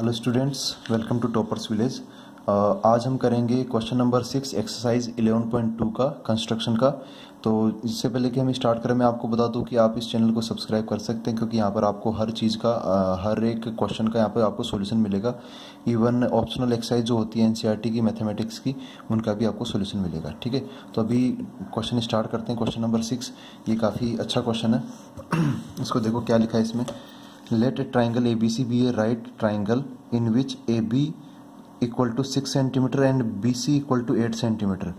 Hello students, welcome to toppers village. आज हम करेंगे क्वेश्चन नंबर 6 एक्सरसाइज 11.2 का कंस्ट्रक्शन का। तो इससे पहले कि हम स्टार्ट करें, मैं आपको बता दूं कि आप इस चैनल को सब्सक्राइब कर सकते हैं, क्योंकि यहाँ पर आपको हर चीज़ का हर एक क्वेश्चन का यहाँ पर आपको सॉल्यूशन मिलेगा। इवन ऑप्शनल एक्सरसाइज जो होती है एनसीईआरटी की मैथमेटिक्स की, उनका भी आपको सॉल्यूशन मिलेगा। ठीक है, तो अभी क्वेश्चन स्टार्ट करते हैं। क्वेश्चन नंबर 6, ये काफ़ी अच्छा क्वेश्चन है। इसको देखो क्या लिखा है इसमें। Let a triangle A B C be a right triangle in which A B equal to 6 centimeter and B C equal to 8 centimeter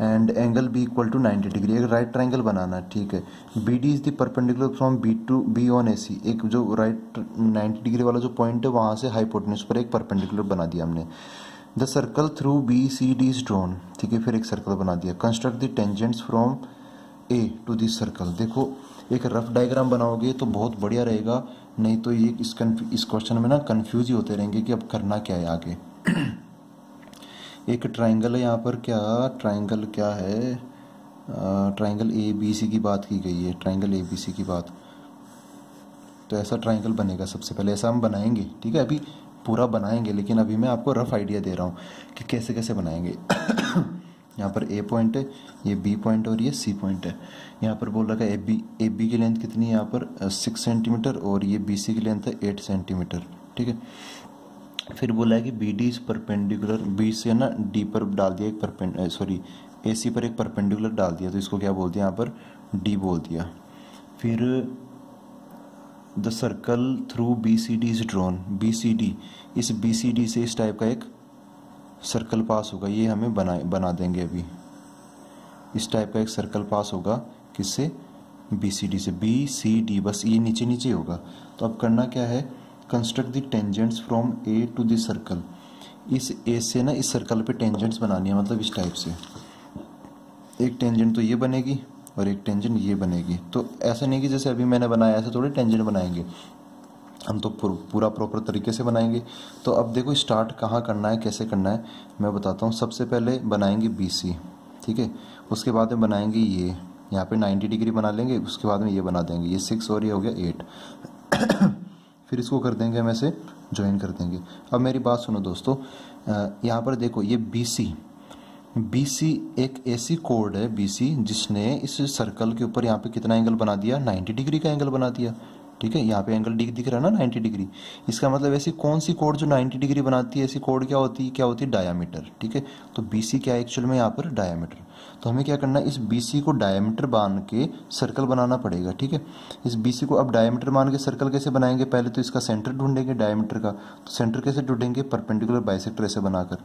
and angle B equal to 90 degree. एक राइट ट्राइंगल बनाना है, ठीक है। B D is the perpendicular from B to B on A C. एक जो right 90 degree वाला जो point है, वहाँ से हाइपोटेन्यूज पर एक परपेंडिकुलर बना दिया हमने। The circle through B C D is drawn, ठीक है। फिर एक सर्कल बना दिया। Construct the tangents from A to this circle. देखो, एक रफ डायग्राम बनाओगे तो बहुत बढ़िया रहेगा, नहीं तो ये इस क्वेश्चन में ना कन्फ्यूज ही होते रहेंगे कि अब करना क्या है आगे। एक ट्राइंगल है यहाँ पर, क्या है, ट्राइंगल ए बी सी की बात की गई है, ट्राइंगल ए बी सी की बात। तो ऐसा ट्राइंगल बनेगा, सबसे पहले ऐसा हम बनाएंगे, ठीक है। अभी पूरा बनाएंगे, लेकिन अभी मैं आपको रफ आइडिया दे रहा हूँ कि कैसे कैसे बनाएंगे। यहाँ पर ए पॉइंट है, ये बी पॉइंट और ये सी पॉइंट है। यहाँ पर बोल रखा है ए बी की लेंथ कितनी है, यहाँ पर 6 सेंटीमीटर, और ये बी सी की लेंथ है 8 सेंटीमीटर, ठीक है। फिर बोला है कि B D is perpendicular, B से ना डी पर डाल दिया एक ए सी पर एक परपेंडिकुलर डाल दिया, तो इसको क्या बोल दिया, यहाँ पर डी बोल दिया। फिर the circle through B C D is drawn, B C D, इस बी सी डी से इस टाइप का एक सर्कल पास होगा, ये हमें बना देंगे। अभी इस टाइप का एक सर्कल पास होगा, किससे, बी सी डी से, बी सी डी, बस ये नीचे नीचे होगा। तो अब करना क्या है, construct the tangents from A to this circle. इस ए से ना इस सर्कल पे टेंजेंट्स बनानी है, मतलब इस टाइप से एक टेंजेंट तो ये बनेगी और एक टेंजेंट ये बनेगी। तो ऐसा नहीं कि जैसे अभी मैंने बनाया, ऐसे थोड़े टेंजेंट बनाएंगे हम, तो पूरा प्रॉपर तरीके से बनाएंगे। तो अब देखो स्टार्ट कहाँ करना है, कैसे करना है, मैं बताता हूँ। सबसे पहले बनाएंगे बी सी, ठीक है। उसके बाद में बनाएंगे ये, यहाँ पे 90 डिग्री बना लेंगे, उसके बाद में ये बना देंगे, ये 6 और ये हो गया 8। फिर इसको कर देंगे, हम ऐसे ज्वाइन कर देंगे। अब मेरी बात सुनो दोस्तों, यहाँ पर देखो ये बी सी एक ऐसी कोर्ड है, बी सी जिसने इस सर्कल के ऊपर यहाँ पर कितना एंगल बना दिया, 90 डिग्री का एंगल बना दिया, ठीक है। यहाँ पे एंगल दिख रहा है ना 90 डिग्री। इसका मतलब ऐसी कौन सी कोड जो 90 डिग्री बनाती है, ऐसी कोड क्या होती है डायामीटर, ठीक है। तो BC क्या है एक्चुअल में, यहाँ पर डायामीटर। तो हमें क्या करना है, इस BC को डायामीटर मान के सर्कल बनाना पड़ेगा, ठीक है। इस BC को अब डायामीटर मान के सर्कल कैसे बनाएंगे, पहले तो इसका सेंटर ढूंढेंगे डायामीटर का। तो सेंटर कैसे ढूंढेंगे, परपेंडिकुलर बाइसेक्टर ऐसे बनाकर,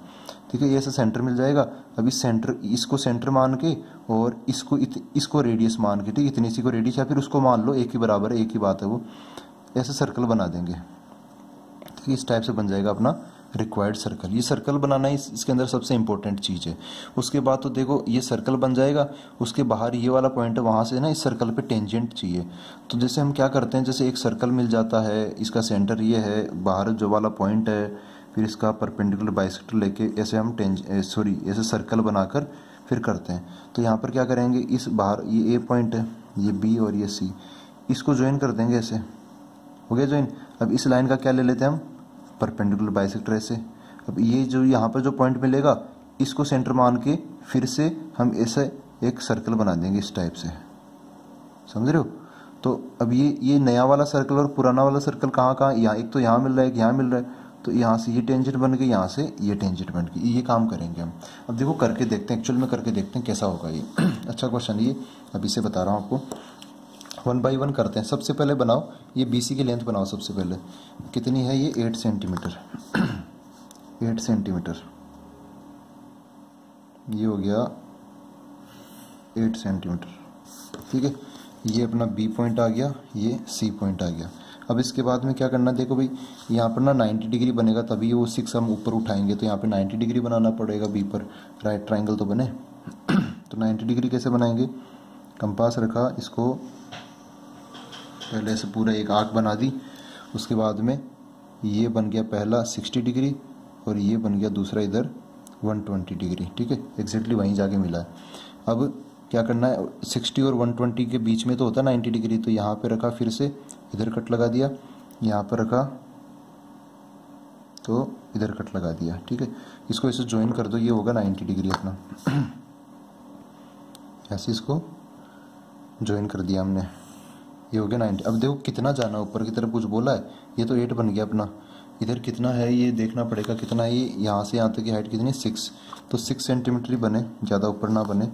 ठीक है। ये ऐसा सेंटर मिल जाएगा। अब इस सेंटर, इसको सेंटर मान के और इसको रेडियस मान के, ठीक है, इतनी सी को रेडियस, या फिर उसको मान लो, एक ही बराबर है, एक ही बात है वो, ऐसे सर्कल बना देंगे, ठीक है। इस टाइप से बन जाएगा अपना रिक्वायर्ड सर्कल। ये सर्कल बनाना ही इसके अंदर सबसे इंपॉर्टेंट चीज़ है। उसके बाद तो देखो ये सर्कल बन जाएगा, उसके बाहर ये वाला पॉइंट है, वहाँ से ना इस सर्कल पे टेंजेंट चाहिए। तो जैसे हम क्या करते हैं, जैसे एक सर्कल मिल जाता है, इसका सेंटर ये है, बाहर जो वाला पॉइंट है, फिर इसका परपेंडिकुलर बाइसेक्टर लेके ऐसे हम ऐसे सर्कल बनाकर फिर करते हैं। तो यहाँ पर क्या करेंगे, इस बाहर ये ए पॉइंट है, ये बी और ये सी, इसको ज्वाइन कर देंगे, ऐसे हो गया ज्वाइन। अब इस लाइन का क्या ले लेते हैं हम, परपेंडिकुलर बाइसेक्टर ऐसे। अब ये जो यहाँ पर जो पॉइंट मिलेगा, इसको सेंटर मान के फिर से हम ऐसे एक सर्कल बना देंगे, इस टाइप से, समझ रहे हो। तो अब ये नया वाला सर्कल और पुराना वाला सर्कल कहाँ, यहाँ एक तो यहाँ मिल रहा है, एक यहाँ मिल रहा है, तो यहाँ से ये टेंजेंट बन के, यहाँ से ये टेंजेंट बन के, ये काम करेंगे हम। अब देखो करके देखते हैं, एक्चुअल में करके देखते हैं कैसा होगा ये। अच्छा क्वेश्चन है ये, अभी से बता रहा हूँ आपको, 1 by 1 करते हैं। सबसे पहले बनाओ ये BC की लेंथ बनाओ, सबसे पहले कितनी है ये, 8 सेंटीमीटर, 8 सेंटीमीटर, ये हो गया 8 सेंटीमीटर, ठीक है। ये अपना B पॉइंट आ गया, ये C पॉइंट आ गया। अब इसके बाद में क्या करना, देखो भाई यहाँ पर ना 90 डिग्री बनेगा, तभी वो 6 हम ऊपर उठाएंगे, तो यहाँ पे 90 डिग्री बनाना पड़ेगा B पर, राइट ट्राइंगल तो बने। तो 90 डिग्री कैसे बनाएंगे, कंपास रखा, इसको पहले ऐसे पूरा एक आर्क बना दी, उसके बाद में ये बन गया पहला 60 डिग्री और ये बन गया दूसरा इधर 120 डिग्री, ठीक है। एग्जैक्टली वहीं जाके मिला है। अब क्या करना है, 60 और 120 के बीच में तो होता है 90 डिग्री, तो यहाँ पे रखा, फिर से इधर कट लगा दिया, यहाँ पर रखा, तो इधर कट लगा दिया। ठीक है, इसको ऐसे ज्वाइन कर दो, ये होगा 90 डिग्री अपना। ऐसे इसको ज्वाइन कर दिया हमने, ये हो गया 90। अब देखो कितना जाना ऊपर की तरफ कुछ बोला है, ये तो 8 बन गया अपना। इधर कितना है ये देखना पड़ेगा, कितना है ये, यहाँ से यहाँ तक की हाइट कितनी है 6, तो 6 सेंटीमीटर ही बने, ज़्यादा ऊपर ना बने।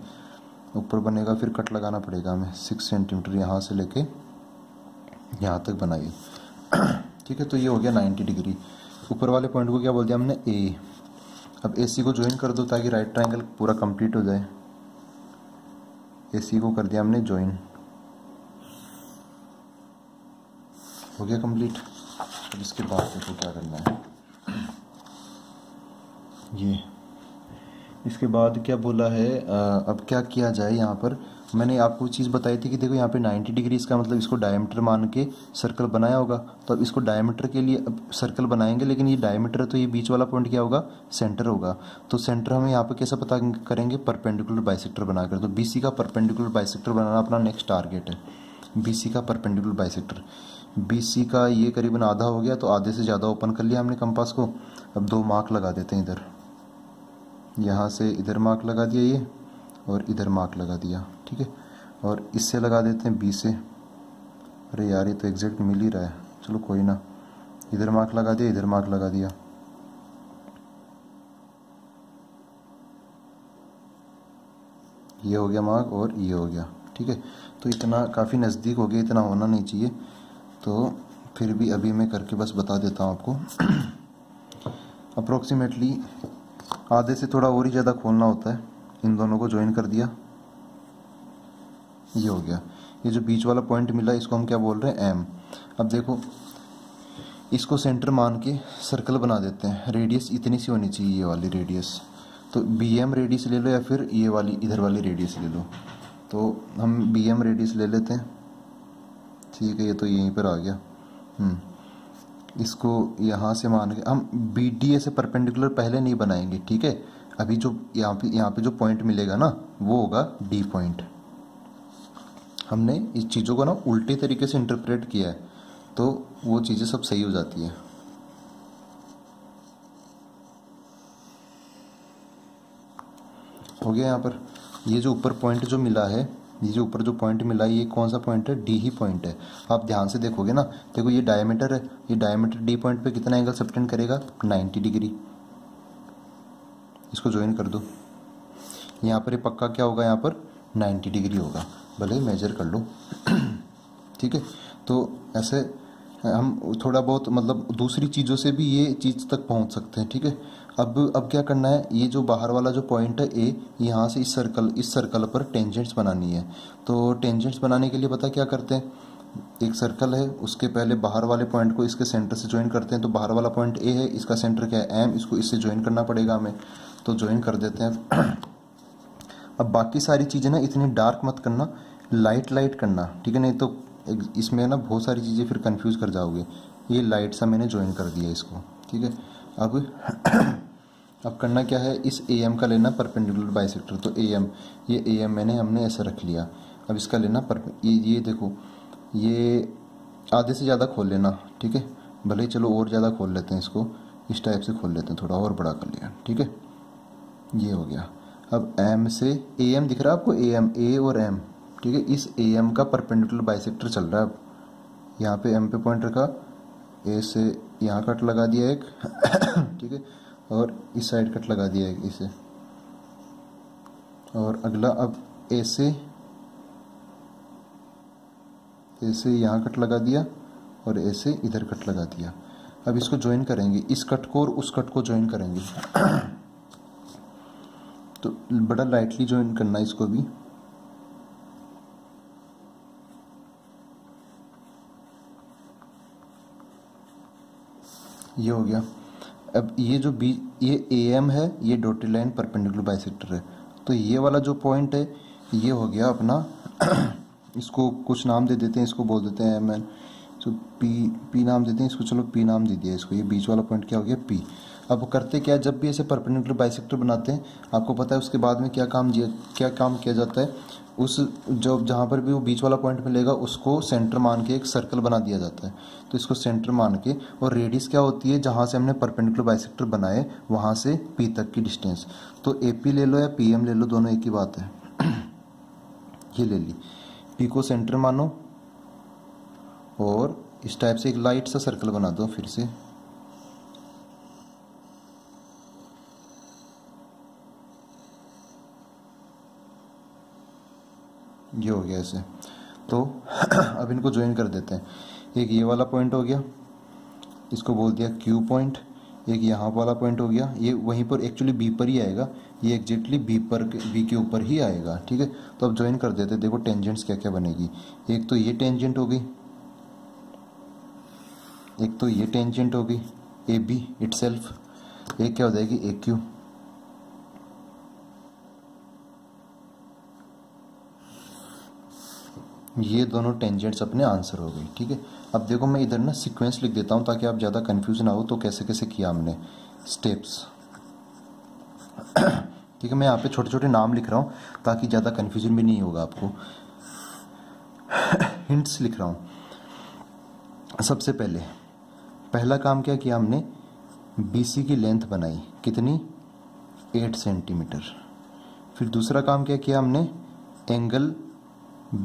ऊपर बनेगा फिर कट लगाना पड़ेगा हमें 6 सेंटीमीटर यहाँ से लेके यहाँ तक बनाइए। ठीक है, तो ये हो गया 90 डिग्री। ऊपर वाले पॉइंट को क्या बोल दिया हमने ए। अब ए सी को ज्वाइन कर दो ताकि राइट ट्राइंगल पूरा कंप्लीट हो जाए। ए सी को कर दिया हमने ज्वाइन, हो गया कंप्लीट। अब इसके बाद देखो क्या करना है, ये इसके बाद क्या बोला है। अब क्या किया जाए, यहाँ पर मैंने आपको चीज़ बताई थी कि देखो यहाँ पे 90 डिग्री इसका मतलब इसको डायमीटर मान के सर्कल बनाया होगा। तो अब इसको डायमीटर के लिए अब सर्कल बनाएंगे, लेकिन ये डायमीटर तो ये बीच वाला पॉइंट क्या होगा, सेंटर होगा। तो सेंटर हमें यहाँ पे कैसे पता करेंगे, परपेंडिकुलर बाइसेक्टर बनाकर। तो बी सी का परपेंडिकुलर बाइसेक्टर बनाना अपना नेक्स्ट टारगेट है। बी सी का परपेंडिकुलर बाइसेक्टर, बी सी का ये करीबन आधा हो गया, तो आधे से ज़्यादा ओपन कर लिया हमने कंपास को। अब 2 मार्क लगा देते हैं इधर, यहाँ से इधर मार्क लगा दिया ये, और इधर मार्क लगा दिया। ठीक है, और इससे लगा देते हैं बी से। अरे यार ये तो एग्जैक्ट मिल ही रहा है, चलो कोई ना। इधर मार्क लगा दिया, इधर मार्क लगा दिया। ये हो गया मार्क और ये हो गया। ठीक है, तो इतना काफ़ी नज़दीक हो गया, इतना होना नहीं चाहिए। तो फिर भी अभी मैं करके बस बता देता हूँ आपको। अप्रोक्सीमेटली आधे से थोड़ा और ही ज़्यादा खोलना होता है। इन दोनों को ज्वाइन कर दिया, ये हो गया। ये जो बीच वाला पॉइंट मिला इसको हम क्या बोल रहे हैं, एम। अब देखो इसको सेंटर मान के सर्कल बना देते हैं। रेडियस इतनी सी होनी चाहिए, ये वाली रेडियस। तो बी एम रेडियस ले लो या फिर ये वाली इधर वाली रेडियस ले लो। तो हम बी एम रेडियस ले लेते हैं। ठीक है, ये तो यहीं पर आ गया। इसको यहाँ से मान के हम बी डी ए से परपेंडिकुलर पहले नहीं बनाएंगे। ठीक है, अभी जो यहाँ पे जो पॉइंट मिलेगा ना वो होगा डी पॉइंट। हमने इस चीज़ों को ना उल्टे तरीके से इंटरप्रेट किया है, तो वो चीज़ें सब सही हो जाती है। हो गया। यहाँ पर ये जो ऊपर पॉइंट जो मिला है, ये जो ऊपर जो पॉइंट मिला है, ये कौन सा पॉइंट है, डी ही पॉइंट है। आप ध्यान से देखोगे ना, देखो ये डायमीटर है, ये डायमीटर डी पॉइंट पे कितना एंगल सबटेंड करेगा, 90 डिग्री। इसको ज्वाइन कर दो। यहाँ पर ये पक्का क्या होगा, यहाँ पर 90 डिग्री होगा, भले ही मेजर कर लो। ठीक है, तो ऐसे हम थोड़ा बहुत मतलब दूसरी चीज़ों से भी ये चीज़ तक पहुँच सकते हैं। ठीक है, अब क्या करना है, ये जो बाहर वाला जो पॉइंट है ए, यहाँ से इस सर्कल पर टेंजेंट्स बनानी है। तो टेंजेंट्स बनाने के लिए पता क्या करते हैं, एक सर्कल है, उसके पहले बाहर वाले पॉइंट को इसके सेंटर से ज्वाइन करते हैं। तो बाहर वाला पॉइंट ए है, इसका सेंटर क्या है, एम। इसको इससे ज्वाइन करना पड़ेगा हमें, तो ज्वाइन कर देते हैं। अब बाकी सारी चीज़ें ना इतनी डार्क मत करना, लाइट करना। ठीक है, नहीं तो इसमें ना बहुत सारी चीज़ें फिर कंफ्यूज कर जाओगे। ये लाइट सा मैंने ज्वाइन कर दिया इसको। ठीक है, अब करना क्या है, इस ए एम का लेना परपेंडिकुलर बाइसेक्टर। तो ए एम, ये ए एम हमने ऐसा रख लिया। अब इसका लेना ये देखो, ये आधे से ज़्यादा खोल लेना। ठीक है, भले चलो और ज़्यादा खोल लेते हैं, इसको इस टाइप से खोल लेते हैं, थोड़ा और बड़ा कर लिया। ठीक है, ये हो गया। अब एम से ए एम दिख रहा है आपको, ए एम, ए और एम। ठीक है, इस ए एम का परपेंडिकुलर बाइसेक्टर चल रहा है। अब यहाँ पे एम पे पॉइंट रखा, ए से यहाँ कट लगा दिया एक। ठीक है, और इस साइड कट लगा दिया एक इसे, और अगला अब ऐसे यहाँ कट लगा दिया और ऐसे इधर कट लगा दिया। अब इसको ज्वाइन करेंगे, इस कट को और उस कट को ज्वाइन करेंगे। तो बड़ा लाइटली ज्वाइन करना इसको भी। ये हो गया। अब ये जो ये ए एम है, ये डॉटेड लाइन परपेंडिकुलर बाइसेक्टर है। तो ये वाला जो पॉइंट है ये हो गया अपना, इसको कुछ नाम दे देते हैं, इसको बोल देते हैं एम एन, तो पी नाम देते हैं इसको। चलो पी नाम दे दिया इसको। ये बीच वाला पॉइंट क्या हो गया, पी। अब करते क्या, जब भी ऐसे परपेंडिकुलर बाइसेक्टर बनाते हैं, आपको पता है उसके बाद में क्या काम किया जाता है, उस जो जहाँ पर भी वो बीच वाला पॉइंट मिलेगा उसको सेंटर मान के एक सर्कल बना दिया जाता है। तो इसको सेंटर मान के, और रेडियस क्या होती है, जहाँ से हमने परपेंडिकुलर बाइसेक्टर बनाए वहाँ से पी तक की डिस्टेंस। तो ए पी ले लो या पी एम ले लो, दोनों एक ही बात है। ये ले ली, पी को सेंटर मानो और इस टाइप से एक लाइट सा सर्कल बना दो फिर से। ये हो गया ऐसे। तो अब इनको ज्वाइन कर देते हैं। एक ये वाला पॉइंट हो गया, इसको बोल दिया Q पॉइंट। एक यहाँ वाला पॉइंट हो गया, ये वहीं पर एक्चुअली B पर ही आएगा, ये एग्जैक्टली B के ऊपर ही आएगा। ठीक है, तो अब ज्वाइन कर देते हैं। देखो टेंजेंट्स क्या क्या बनेगी। एक तो ये टेंजेंट हो गई, एक तो ये टेंजेंट हो गई ए बी इटसेल्फ, एक क्या हो जाएगी ए क्यू। ये दोनों टेंजेंट्स अपने आंसर हो गए। ठीक है, अब देखो मैं इधर ना सीक्वेंस लिख देता हूँ ताकि आप ज़्यादा कंफ्यूज ना हो। तो कैसे कैसे किया हमने स्टेप्स। ठीक है, मैं यहाँ पे छोटे छोटे नाम लिख रहा हूँ ताकि ज़्यादा कन्फ्यूजन भी नहीं होगा आपको। हिंट्स लिख रहा हूँ। सबसे पहले पहला काम क्या किया हमने, BC की लेंथ बनाई, कितनी, 8 सेंटीमीटर। फिर दूसरा काम क्या किया हमने, एंगल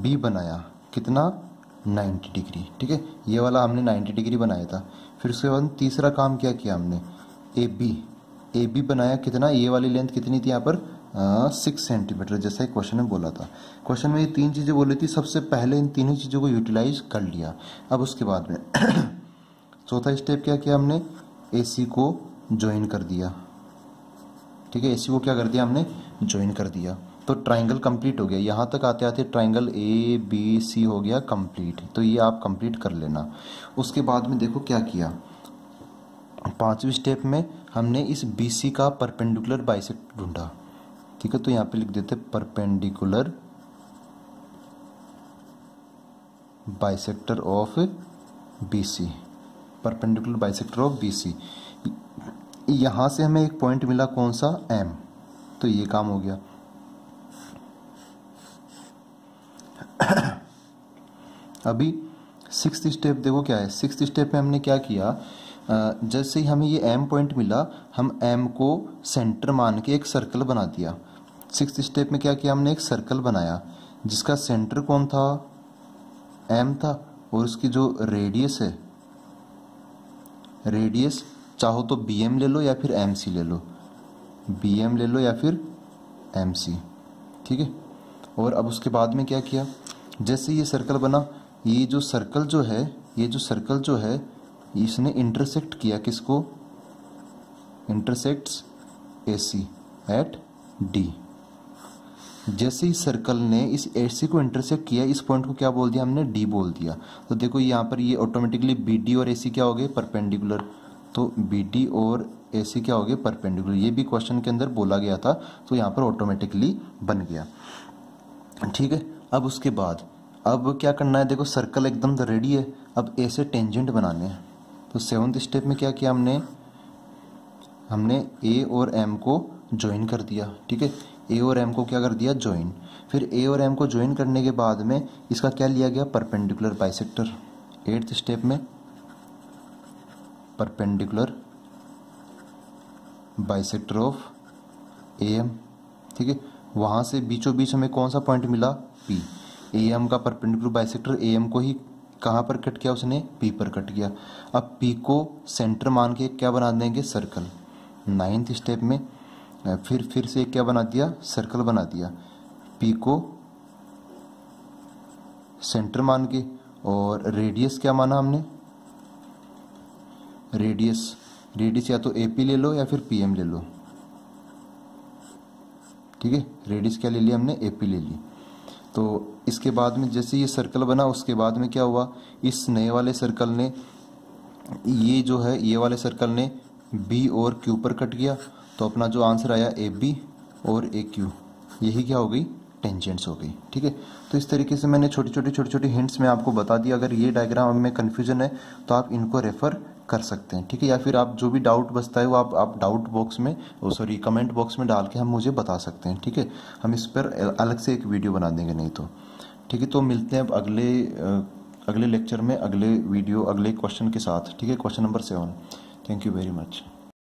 B बनाया, कितना, 90 डिग्री। ठीक है, ये वाला हमने 90 डिग्री बनाया था। फिर उसके बाद तीसरा काम क्या किया हमने, AB बनाया, कितना, ये वाली लेंथ कितनी थी यहाँ पर, 6 सेंटीमीटर, जैसा क्वेश्चन में बोला था। क्वेश्चन में ये 3 चीज़ें बोली थी, सबसे पहले इन तीनों चीज़ों को यूटिलाइज कर लिया। अब उसके बाद में चौथा स्टेप क्या किया हमने, AC को ज्वाइन कर दिया। ठीक है, AC को क्या कर दिया हमने, ज्वाइन कर दिया। तो ट्राइंगल कंप्लीट हो गया। यहाँ तक आते आते ट्राइंगल ABC हो गया कंप्लीट। तो ये आप कंप्लीट कर लेना। उसके बाद में देखो क्या किया, 5वीं स्टेप में हमने इस BC का परपेंडिकुलर बाइसेक्टर ढूंढा। ठीक है, तो यहाँ पे लिख देते perpendicular bisector of BC, perpendicular bisector of BC। यहाँ से हमें एक पॉइंट मिला, कौन सा, M। तो ये काम हो गया। अभी 6th स्टेप देखो क्या है। 6th स्टेप में हमने क्या किया, जैसे ही हमें ये M पॉइंट मिला, हम M को सेंटर मान के एक सर्कल बना दिया। 6th स्टेप में क्या किया हमने, एक सर्कल बनाया जिसका सेंटर कौन था, M था, और उसकी जो रेडियस है, रेडियस चाहो तो BM ले लो या फिर MC ले लो, BM ले लो या फिर MC। ठीक है, और अब उसके बाद में क्या किया, जैसे ये सर्कल बना, ये जो सर्कल जो है, इसने इंटरसेक्ट किया, किसको, इंटरसेक्ट्स AC एट D। जैसे ही सर्कल ने इस AC को इंटरसेक्ट किया, इस पॉइंट को क्या बोल दिया हमने, D बोल दिया। तो देखो यहाँ पर ये ऑटोमेटिकली BD और AC क्या हो गए, परपेंडिकुलर। तो BD और AC क्या हो गए, परपेंडिकुलर। ये भी क्वेश्चन के अंदर बोला गया था, तो यहाँ पर ऑटोमेटिकली बन गया। ठीक है, अब उसके बाद अब क्या करना है, देखो सर्कल एकदम तो रेडी है, अब ऐसे टेंजेंट बनाने हैं। तो 7th स्टेप में क्या किया हमने, A और M को ज्वाइन कर दिया। ठीक है, A और M को क्या कर दिया, ज्वाइन। फिर A और M को ज्वाइन करने के बाद में इसका क्या लिया गया, परपेंडिकुलर बाइसेक्टर। 8th स्टेप में परपेंडिकुलर बाइसेक्टर ऑफ AM। ठीक है, वहाँ से बीचों बीच हमें कौन सा पॉइंट मिला, P। AM का परपेंडिकुलर बाइसेक्टर AM को ही कहाँ पर कट किया उसने, P पर कट किया। अब P को सेंटर मान के क्या बना देंगे, सर्कल। 9th स्टेप में फिर से क्या बना दिया, सर्कल बना दिया, P को सेंटर मान के, और रेडियस क्या माना हमने, रेडियस या तो AP ले लो या फिर PM ले लो। ठीक है, रेडियस क्या ले लिया हमने, AP ले ली। तो इसके बाद में जैसे ये सर्कल बना, उसके बाद में क्या हुआ, इस नए वाले सर्कल ने, ये जो है ये वाले सर्कल ने B और Q पर कट गया। तो अपना जो आंसर आया AB और AQ, यही क्या हो गई, टेंजेंट्स हो गई। ठीक है, तो इस तरीके से मैंने छोटी छोटी हिंट्स में आपको बता दिया। अगर ये डायग्राम में कन्फ्यूजन है तो आप इनको रेफ़र कर सकते हैं, ठीक है। या फिर आप जो भी डाउट बचता है वो आप डाउट बॉक्स में कमेंट बॉक्स में डाल के हम मुझे बता सकते हैं, ठीक है। हम इस पर अलग से एक वीडियो बना देंगे नहीं तो, ठीक है। तो मिलते हैं अब अगले लेक्चर में अगले क्वेश्चन के साथ, ठीक है, question number 7। Thank you very much.